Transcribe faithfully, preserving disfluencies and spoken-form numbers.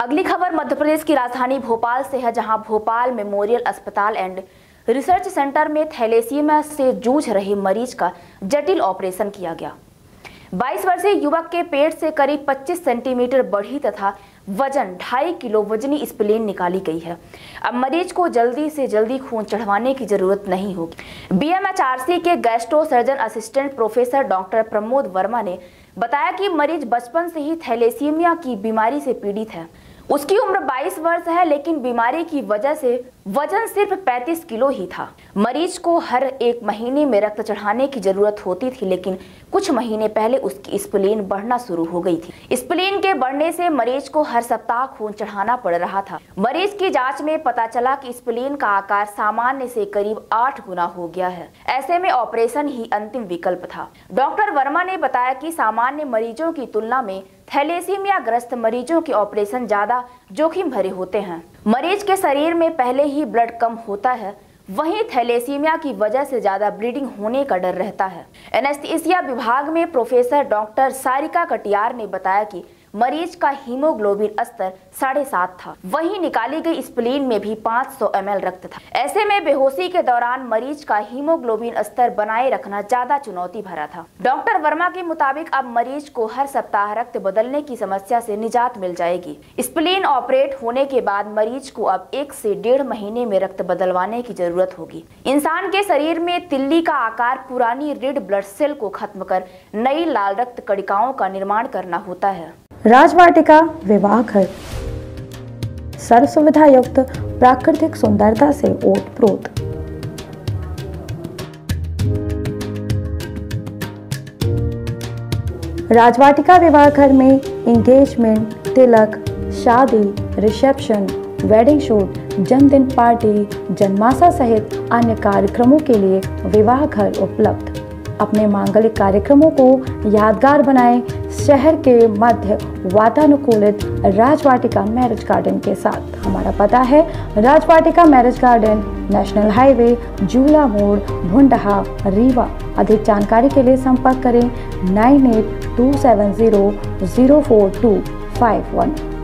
अगली खबर मध्य प्रदेश की राजधानी भोपाल से है, जहां भोपाल मेमोरियल अस्पताल एंड रिसर्च सेंटर में थैलेसीमिया से जूझ रहे मरीज का जटिल ऑपरेशन किया गया। बाईस वर्षीय युवक के पेट से करीब पच्चीस सेंटीमीटर बढ़ी तथा वजन ढाई किलो वजनी स्प्लीन निकाली गई है। अब मरीज को जल्दी से जल्दी खून चढ़वाने की जरूरत नहीं होगी। बीएमएचआरसी के gastro surgeon assistant professor doctor Pramod Verma ने बताया कि मरीज बचपन से ही थैलेसीमिया की बीमारी से पीड़ित है। उसकी उम्र बाईस वर्ष है, लेकिन बीमारी की वजह से वजन सिर्फ पैंतीस किलो ही था। मरीज को हर एक महीने में रक्त चढ़ाने की जरूरत होती थी, लेकिन कुछ महीने पहले उसकी स्प्लीन बढ़ना शुरू हो गई थी। स्प्लीन के बढ़ने से मरीज को हर सप्ताह खून चढ़ाना पड़ रहा था। मरीज की जांच में पता चला कि स्प्लीन का आकार सामान्य से करीब आठ गुना हो गया है। ऐसे में ऑपरेशन ही अंतिम विकल्प था। डॉक्टर वर्मा ने बताया कि सामान्य मरीजों की तुलना में थैलेसीमिया ग्रस्त मरीजों के ऑपरेशन ज्यादा जोखिम भरे होते हैं। मरीज के शरीर में पहले ही ब्लड कम होता है, वहीं थैलेसीमिया की वजह से ज्यादा ब्लीडिंग होने का डर रहता है। एनेस्थीसिया विभाग में प्रोफेसर डॉक्टर सारिका कटियार ने बताया कि मरीज का हीमोग्लोबिन स्तर साढ़े सात था, वहीं निकाली गई स्प्लीन में भी पाँच सौ एम एल रक्त था। ऐसे में बेहोशी के दौरान मरीज का हीमोग्लोबिन स्तर बनाए रखना ज्यादा चुनौती भरा था। डॉक्टर वर्मा के मुताबिक अब मरीज को हर सप्ताह रक्त बदलने की समस्या से निजात मिल जाएगी। स्प्लीन ऑपरेट होने के बाद मरीज को अब एक से डेढ़ महीने में रक्त बदलवाने की जरूरत होगी। इंसान के शरीर में तिल्ली का आकार पुरानी रेड ब्लड सेल को खत्म कर नई लाल रक्त कणिकाओं का निर्माण करना होता है। राजवाटिका विवाह घर सर्व सुविधा युक्त प्राकृतिक सुंदरता से ओतप्रोत। राजवाटिका विवाह घर में एंगेजमेंट, तिलक, शादी, रिसेप्शन, वेडिंग शूट, जन्मदिन पार्टी, जन्माशय सहित अन्य कार्यक्रमों के लिए विवाह घर उपलब्ध। अपने मांगलिक कार्यक्रमों को यादगार बनाएं शहर के मध्य वातानुकूलित राजवाटिका मैरिज गार्डन के साथ। हमारा पता है Rajvatika marriage garden, national highway, जूला मोड़, भुंडहा, रीवा। अधिक जानकारी के लिए संपर्क करें nine eight two seven zero zero four two five one.